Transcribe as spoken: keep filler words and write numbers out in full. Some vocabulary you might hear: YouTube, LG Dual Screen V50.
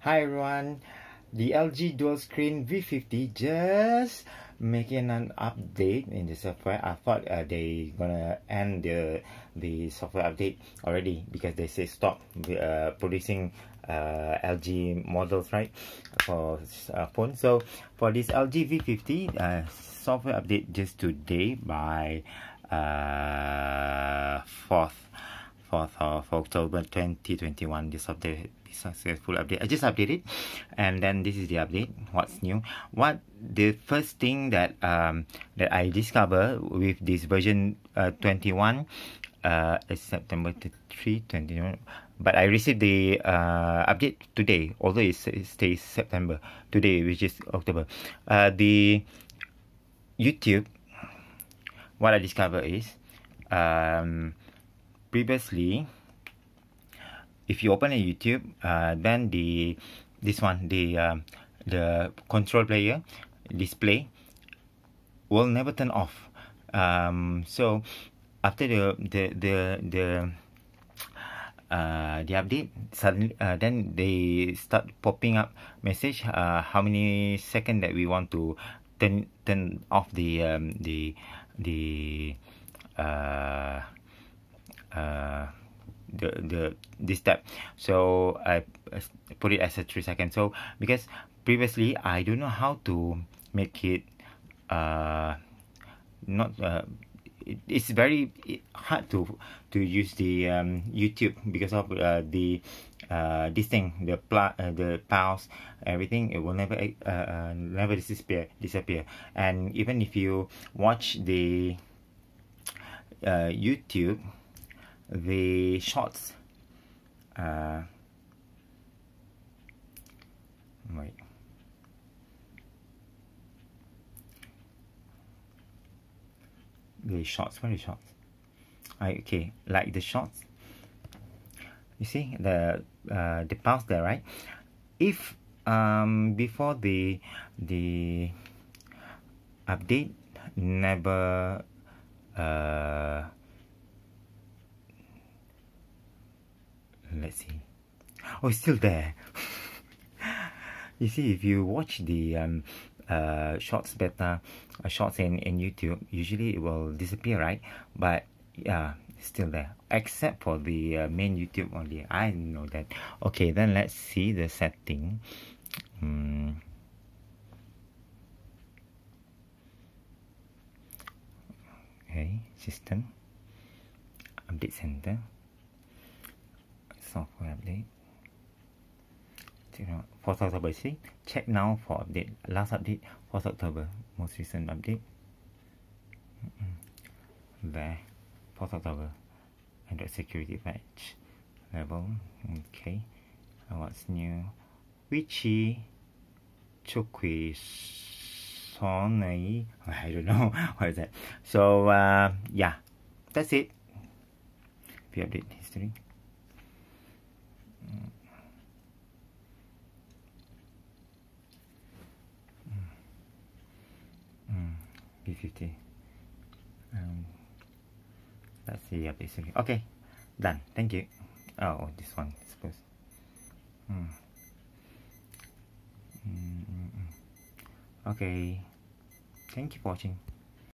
Hi everyone, the L G Dual Screen V fifty just making an update in the software. I thought uh, they gonna end the the software update already because they say stop uh, producing uh, L G models, right, for uh, phone. So for this L G V fifty uh, software update just today by uh, fourth. fourth of October twenty twenty-one, this update, this successful update. I just updated, and then this is the update. What's new? What the first thing that um that I discover with this version uh, twenty-one, uh, is September three twenty-one. But I received the uh update today, although it stays September today, which is October. Uh, the YouTube. What I discover is, um. previously, if you open a YouTube, uh, then the this one the um, the control player display will never turn off. Um, so after the the the the uh, the update, suddenly uh, then they start popping up message. Uh, how many seconds that we want to turn turn off the um, the the. Uh, Uh, the the this step. So I put it as a three second. So because previously I don't know how to make it uh not uh it, it's very hard to to use the um YouTube because of uh, the uh this thing the pla uh, the pause, everything. It will never uh, uh never disappear disappear. And even if you watch the uh YouTube. The shots uh wait the shots where are the shots I okay like the shots, you see the uh the pause there, right? If um before the the update never uh let's see. Oh, it's still there. You see, if you watch the um, uh, shorts beta, uh, shorts in, in YouTube, usually it will disappear, right? But yeah, it's still there. Except for the uh, main YouTube only. I know that. Okay, then let's see the setting. Hmm. Okay, system. Update center. Software update. fourth October, see? Check now for update. Last update, fourth October. Most recent update. Mm-mm. There. fourth October. Android security patch. Level. Okay. What's new? Wichi Chokui Sonai. I don't know. What is that? So, uh, yeah. That's it. We update history. V fifty. Um, let's see up this. Okay, done. Thank you. Oh, this one, I suppose. Hmm. Mm-mm-mm. Okay. Thank you for watching.